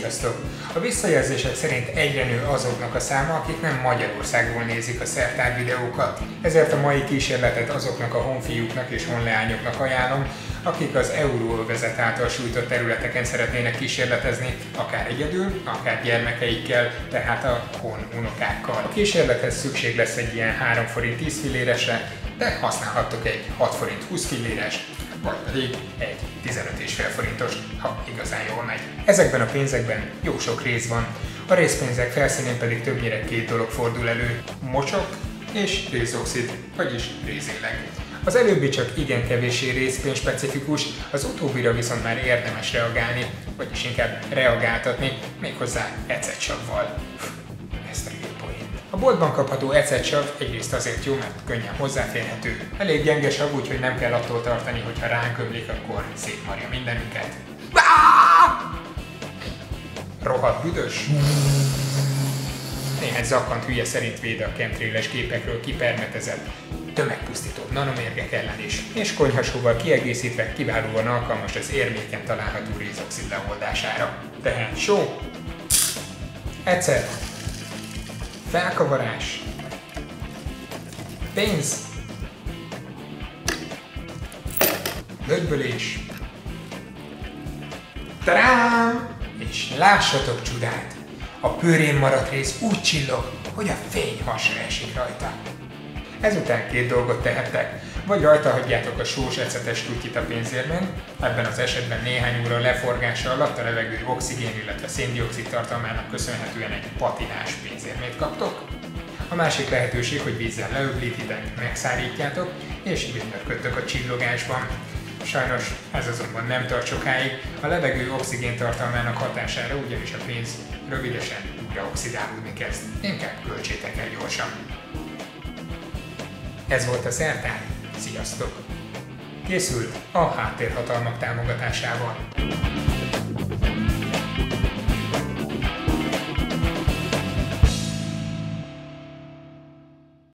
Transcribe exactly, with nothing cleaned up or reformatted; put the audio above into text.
Sziasztok! A visszajelzések szerint egyre nő azoknak a száma, akik nem Magyarországról nézik a Szertár videókat. Ezért a mai kísérletet azoknak a honfiúknak és honleányoknak ajánlom, akik az euróövezet által sújtott területeken szeretnének kísérletezni, akár egyedül, akár gyermekeikkel, tehát a hon unokákkal. A kísérlethez szükség lesz egy ilyen három forint tíz filléresre, de használhattok egy hat forint húsz filléres, vagy pedig egy tizenöt és fél forintos, ha igazán jól megy. Ezekben a pénzekben jó sok rész van, a részpénzek felszínén pedig többnyire két dolog fordul elő, mocsok és rézoxid, vagyis rézilleg. Az előbbi csak igen kevéssé részpénz specifikus, az utóbbira viszont már érdemes reagálni, vagyis inkább reagáltatni, méghozzá ecetsavval. A boltban kapható ecetsav egyrészt azért jó, mert könnyen hozzáférhető. Elég gyenge sav, úgyhogy nem kell attól tartani, hogyha ránk ömlik, akkor szétmarja mindenünket. Rohadt büdös. Néhány zakkant hülye szerint véd a chemtrailes képekről kipermetezett tömegpusztító nanomérgek ellen is, és konyhasóval kiegészítve kiválóan alkalmas az érméken található rézoxid leoldására. Tehát só, ecet, felkavarás, pénz, lögybölés, tadám! És lássatok csodát! A pőrén maradt rész úgy csillog, hogy a fény hasra esik rajta. Ezután két dolgot tehettek, vagy rajta hagyjátok a sós ecetes trutyit a pénzérmen, ebben az esetben néhány óra leforgása alatt a levegő oxigén, illetve széndioxid tartalmának köszönhetően egy patinás pénzérmét kaptok. A másik lehetőség, hogy vízzel leöblítitek, megszárítjátok, és bűnörködtök a csillogásban. Sajnos ez azonban nem tart sokáig, a levegő oxigén tartalmának hatására ugyanis a pénz rövidesen újra oxidálódni kezd, inkább költsétek el gyorsan. Ez volt a Szertár. Sziasztok! Készült a Háttérhatalmak támogatásával.